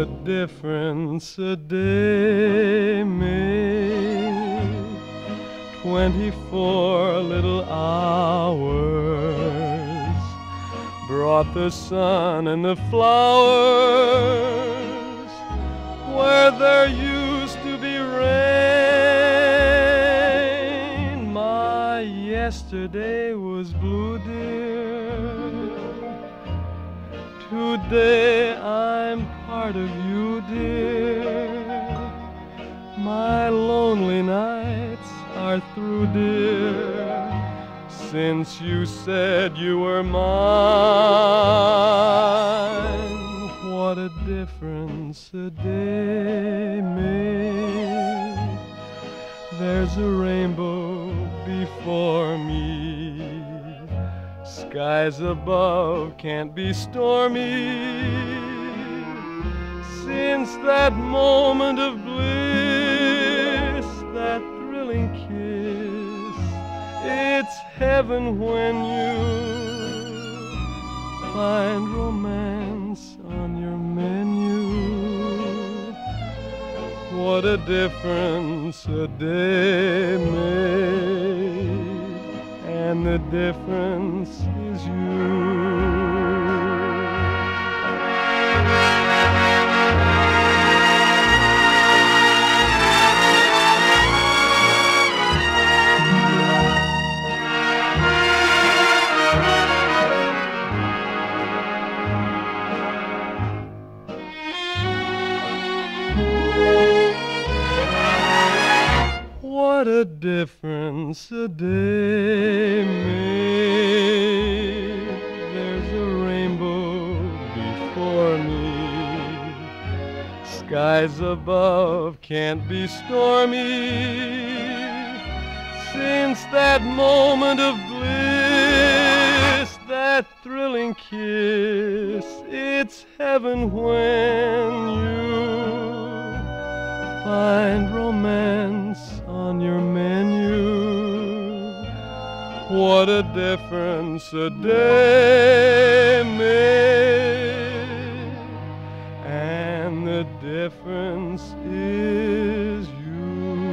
a difference a day made. 24 little hours brought the sun and the flowers where there used to be rain. My yesterday was blue, dear. Today I'm part of you, dear. My lonely nights are through, dear, since you said you were mine. What a difference a day made. There's a rainbow before me. Skies above can't be stormy. Since that moment of bliss, that thrilling kiss, it's heaven when you find romance on your menu. What a difference a day made, and the difference is you. What a difference a day made. There's a rainbow before me. Skies above can't be stormy. Since that moment of bliss, that thrilling kiss, it's heaven when you find romance on your menu. What a difference a day made, and the difference is you.